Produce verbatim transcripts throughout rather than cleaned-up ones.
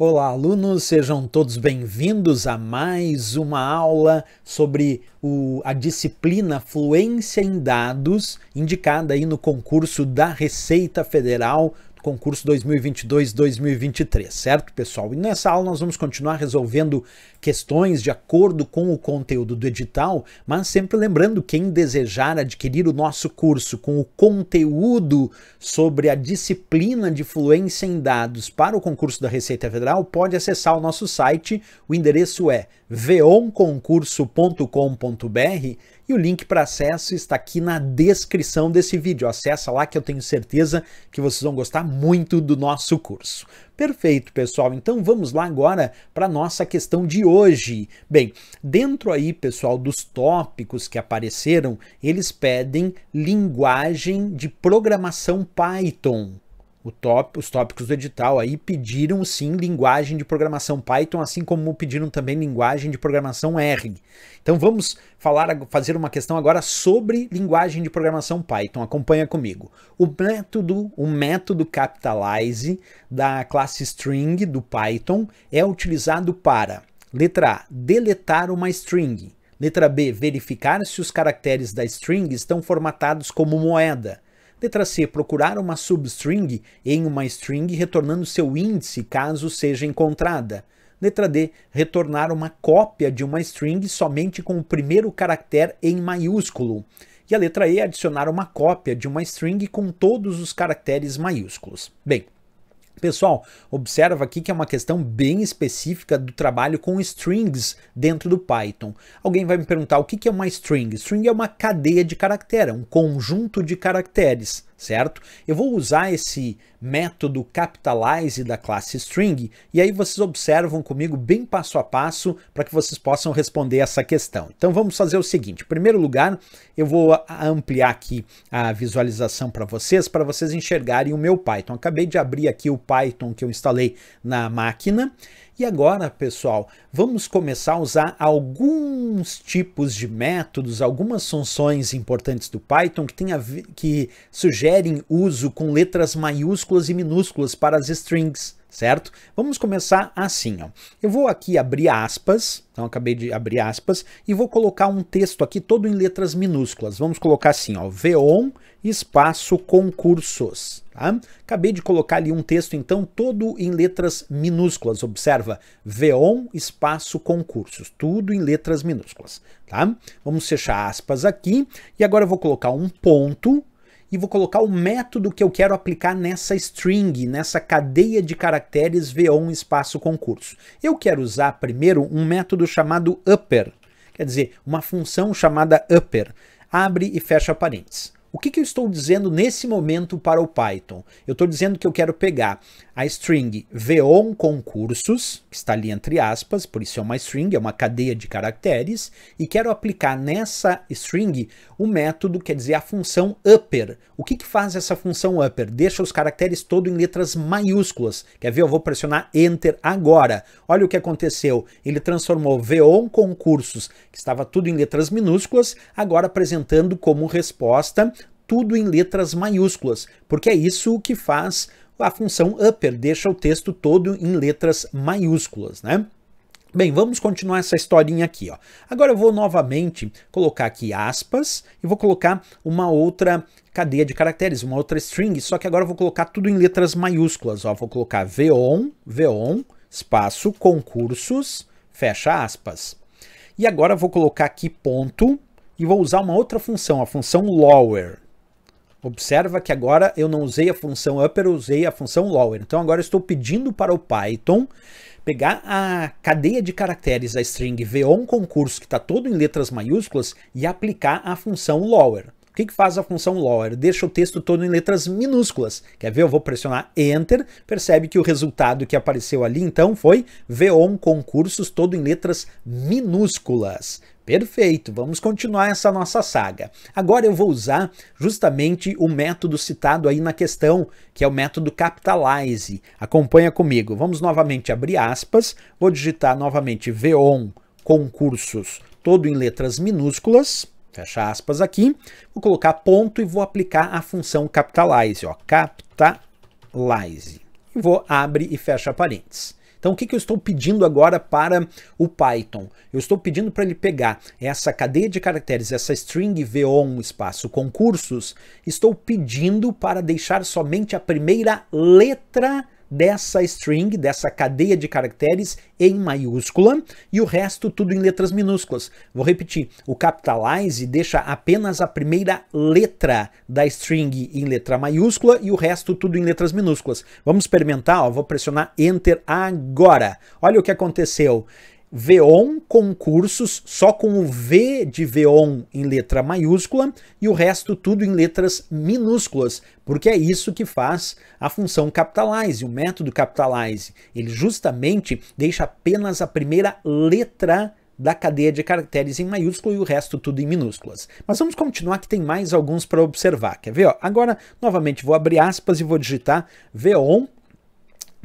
Olá, alunos! Sejam todos bem-vindos a mais uma aula sobre o, a disciplina Fluência em Dados, indicada aí no concurso da Receita Federal, concurso dois mil e vinte e dois, dois mil e vinte e três, certo, pessoal? E nessa aula nós vamos continuar resolvendo questões de acordo com o conteúdo do edital, mas sempre lembrando, quem desejar adquirir o nosso curso com o conteúdo sobre a disciplina de Fluência em Dados para o concurso da Receita Federal, pode acessar o nosso site, o endereço é veon concurso ponto com ponto br e o link para acesso está aqui na descrição desse vídeo. Acessa lá que eu tenho certeza que vocês vão gostar muito do nosso curso. Perfeito, pessoal. Então vamos lá agora para a nossa questão de hoje. Bem, dentro aí, pessoal, dos tópicos que apareceram, eles pedem linguagem de programação Python. O top, os tópicos do edital aí pediram sim linguagem de programação Python, assim como pediram também linguagem de programação R. Então vamos falar, fazer uma questão agora sobre linguagem de programação Python. Acompanha comigo. O método, o método capitalize da classe String do Python é utilizado para, letra A, deletar uma string. Letra B, verificar se os caracteres da string estão formatados como moeda. Letra C, procurar uma substring em uma string retornando seu índice caso seja encontrada. Letra D, retornar uma cópia de uma string somente com o primeiro caractere em maiúsculo. E a letra E, adicionar uma cópia de uma string com todos os caracteres maiúsculos. Bem, pessoal, observa aqui que é uma questão bem específica do trabalho com strings dentro do Python. Alguém vai me perguntar o que é uma string. String é uma cadeia de caractere, um conjunto de caracteres, certo? Eu vou usar esse método capitalize da classe String e aí vocês observam comigo bem passo a passo para que vocês possam responder essa questão. Então vamos fazer o seguinte. Em primeiro lugar, eu vou ampliar aqui a visualização para vocês, para vocês enxergarem o meu Python. Acabei de abrir aqui o Python que eu instalei na máquina. E agora, pessoal, vamos começar a usar alguns tipos de métodos, algumas funções importantes do Python que, tem a ver, que sugerem uso com letras maiúsculas e minúsculas para as strings, certo? Vamos começar assim, ó. Eu vou aqui abrir aspas, então acabei de abrir aspas, e vou colocar um texto aqui todo em letras minúsculas. Vamos colocar assim, ó, Veon espaço concursos. Tá? Acabei de colocar ali um texto, então, todo em letras minúsculas. Observa, Veon, espaço, concursos. Tudo em letras minúsculas. Tá? Vamos fechar aspas aqui. E agora eu vou colocar um ponto e vou colocar o método que eu quero aplicar nessa string, nessa cadeia de caracteres Veon, espaço, concurso. Eu quero usar primeiro um método chamado upper. Quer dizer, uma função chamada upper. Abre e fecha parênteses. O que, que eu estou dizendo nesse momento para o Python? Eu estou dizendo que eu quero pegar a string Veon concursos, que está ali entre aspas, por isso é uma string, é uma cadeia de caracteres, e quero aplicar nessa string o método, quer dizer, a função upper. O que, que faz essa função upper? Deixa os caracteres todos em letras maiúsculas. Quer ver? Eu vou pressionar Enter agora. Olha o que aconteceu. Ele transformou Veon concursos, que estava tudo em letras minúsculas, agora apresentando como resposta tudo em letras maiúsculas, porque é isso que faz a função upper, deixa o texto todo em letras maiúsculas, né? Bem, vamos continuar essa historinha aqui, ó. Agora eu vou novamente colocar aqui aspas e vou colocar uma outra cadeia de caracteres, uma outra string, só que agora eu vou colocar tudo em letras maiúsculas, ó. Vou colocar Veon, Veon, espaço, concursos, fecha aspas. E agora eu vou colocar aqui ponto e vou usar uma outra função, a função lower. Observa que agora eu não usei a função upper, eu usei a função lower. Então agora eu estou pedindo para o Python pegar a cadeia de caracteres da string Veon concurso, que está todo em letras maiúsculas, e aplicar a função lower. O que, que faz a função lower? Deixa o texto todo em letras minúsculas. Quer ver? Eu vou pressionar Enter. Percebe que o resultado que apareceu ali, então, foi Veon concursos, todo em letras minúsculas. Perfeito, vamos continuar essa nossa saga. Agora eu vou usar justamente o método citado aí na questão, que é o método capitalize. Acompanha comigo. Vamos novamente abrir aspas, vou digitar novamente Veon concursos, todo em letras minúsculas, fecha aspas aqui, vou colocar ponto e vou aplicar a função capitalize, ó, capitalize. Vou abrir e fecha parênteses. Então o que, que eu estou pedindo agora para o Python? Eu estou pedindo para ele pegar essa cadeia de caracteres, essa string veon espaço concursos, estou pedindo para deixar somente a primeira letra dessa string, dessa cadeia de caracteres em maiúscula e o resto tudo em letras minúsculas. Vou repetir, o capitalize deixa apenas a primeira letra da string em letra maiúscula e o resto tudo em letras minúsculas. Vamos experimentar, ó, vou pressionar Enter agora. Olha o que aconteceu. Veon concursos, só com o V de Veon em letra maiúscula e o resto tudo em letras minúsculas, porque é isso que faz a função capitalize, o método capitalize. Ele justamente deixa apenas a primeira letra da cadeia de caracteres em maiúsculo e o resto tudo em minúsculas. Mas vamos continuar que tem mais alguns para observar, quer ver? Ó, agora, novamente, vou abrir aspas e vou digitar Veon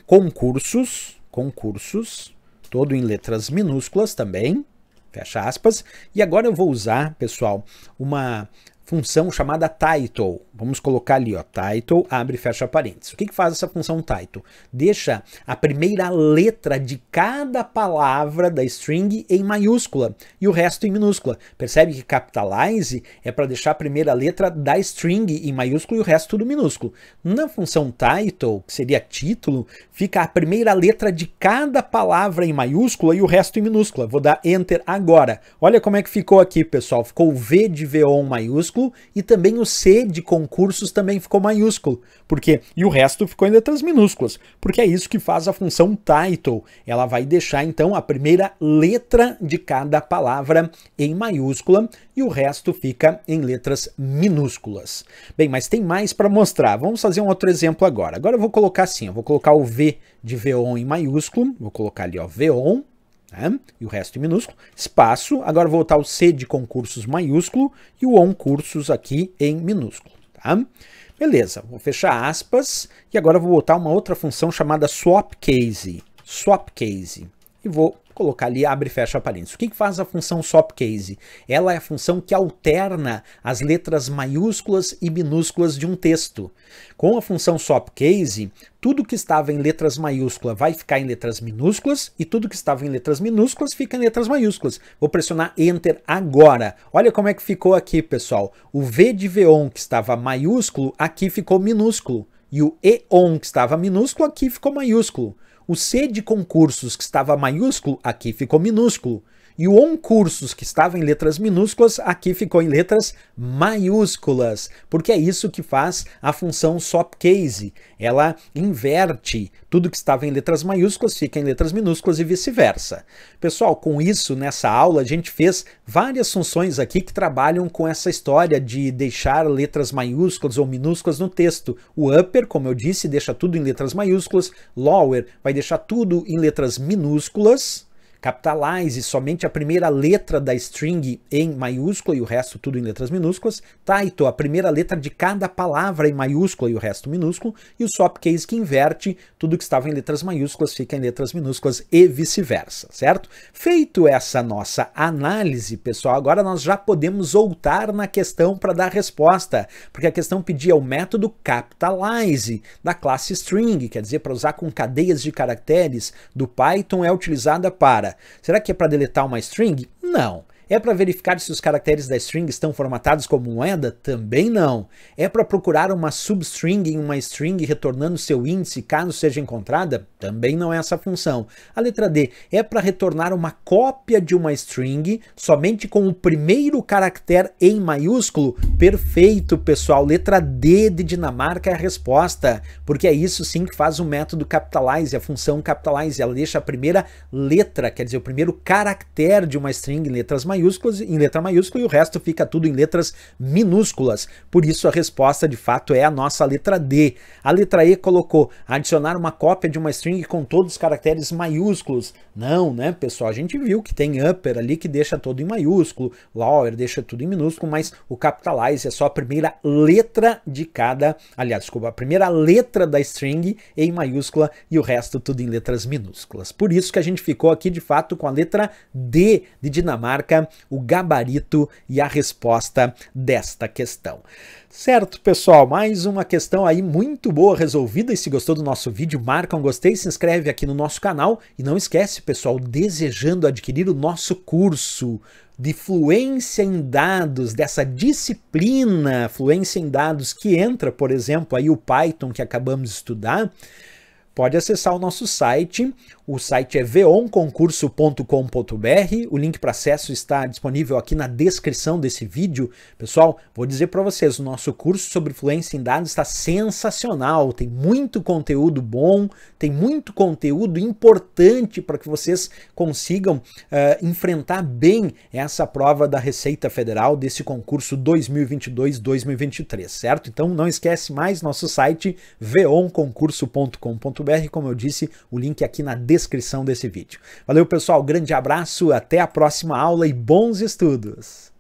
concursos, concursos, todo em letras minúsculas também, fecha aspas. E agora eu vou usar, pessoal, uma função chamada title. Vamos colocar ali, ó, title, abre e fecha parênteses. O que que faz essa função title? Deixa a primeira letra de cada palavra da string em maiúscula e o resto em minúscula. Percebe que capitalize é para deixar a primeira letra da string em maiúsculo e o resto tudo minúsculo. Na função title, que seria título, fica a primeira letra de cada palavra em maiúscula e o resto em minúscula. Vou dar Enter agora. Olha como é que ficou aqui, pessoal. Ficou o V de Veon maiúsculo e também o C de concursos também ficou maiúsculo, porque e o resto ficou em letras minúsculas, porque é isso que faz a função title. Ela vai deixar então a primeira letra de cada palavra em maiúscula e o resto fica em letras minúsculas. Bem, mas tem mais para mostrar. Vamos fazer um outro exemplo agora. Agora eu vou colocar assim, eu vou colocar o V de Veon em maiúsculo, vou colocar ali, ó, Veon, né? E o resto em minúsculo, espaço, agora vou botar o C de concursos maiúsculo e o on cursos aqui em minúsculo, tá? Beleza, vou fechar aspas e agora vou botar uma outra função chamada swapcase, swapcase, e vou colocar ali, abre e fecha parênteses. O que que faz a função swapcase? Ela é a função que alterna as letras maiúsculas e minúsculas de um texto. Com a função swapcase, tudo que estava em letras maiúsculas vai ficar em letras minúsculas e tudo que estava em letras minúsculas fica em letras maiúsculas. Vou pressionar Enter agora. Olha como é que ficou aqui, pessoal. O V de Veon, que estava maiúsculo, aqui ficou minúsculo. E o E-on, que estava minúsculo, aqui ficou maiúsculo. O C de concursos, que estava maiúsculo, aqui ficou minúsculo. E o on cursos, que estava em letras minúsculas, aqui ficou em letras maiúsculas. Porque é isso que faz a função swapcase. Ela inverte. Tudo que estava em letras maiúsculas fica em letras minúsculas e vice-versa. Pessoal, com isso, nessa aula, a gente fez várias funções aqui que trabalham com essa história de deixar letras maiúsculas ou minúsculas no texto. O upper, como eu disse, deixa tudo em letras maiúsculas. Lower vai deixar tudo em letras minúsculas. Capitalize, somente a primeira letra da string em maiúscula e o resto tudo em letras minúsculas. Title, a primeira letra de cada palavra em maiúscula e o resto minúsculo. E o swapcase, que inverte, tudo que estava em letras maiúsculas fica em letras minúsculas e vice-versa, certo? Feito essa nossa análise, pessoal, agora nós já podemos voltar na questão para dar resposta, porque a questão pedia o método capitalize da classe string, quer dizer, para usar com cadeias de caracteres do Python é utilizada para... Será que é para deletar uma string? Não. É para verificar se os caracteres da string estão formatados como moeda? Também não. É para procurar uma substring em uma string retornando seu índice caso seja encontrada? Também não é essa a função. A letra D é para retornar uma cópia de uma string somente com o primeiro caractere em maiúsculo? Perfeito, pessoal. Letra D de Dinamarca é a resposta, porque é isso sim que faz o método capitalize, a função capitalize. Ela deixa a primeira letra, quer dizer, o primeiro caractere de uma string em letras maiúsculas. maiúsculas em letra maiúscula e o resto fica tudo em letras minúsculas. Por isso a resposta de fato é a nossa letra D. A letra E colocou adicionar uma cópia de uma string com todos os caracteres maiúsculos. Não, né, pessoal? A gente viu que tem upper ali que deixa todo em maiúsculo, lower deixa tudo em minúsculo, mas o capitalize é só a primeira letra de cada, aliás, desculpa, a primeira letra da string em maiúscula e o resto tudo em letras minúsculas. Por isso que a gente ficou aqui de fato com a letra D de Dinamarca seria o gabarito e a resposta desta questão. Certo, pessoal? Mais uma questão aí muito boa resolvida. E se gostou do nosso vídeo, marca um gostei, se inscreve aqui no nosso canal. E não esquece, pessoal, desejando adquirir o nosso curso de Fluência em Dados, dessa disciplina Fluência em Dados, que entra, por exemplo, aí o Python que acabamos de estudar, pode acessar o nosso site. O site é veon concurso ponto com ponto br, o link para acesso está disponível aqui na descrição desse vídeo. Pessoal, vou dizer para vocês, o nosso curso sobre Fluência em Dados está sensacional, tem muito conteúdo bom, tem muito conteúdo importante para que vocês consigam uh, enfrentar bem essa prova da Receita Federal desse concurso dois mil e vinte e dois dois mil e vinte e três, certo? Então não esquece mais nosso site veon concurso ponto com ponto br, como eu disse, o link aqui na descrição desse vídeo. Valeu, pessoal, grande abraço, até a próxima aula e bons estudos!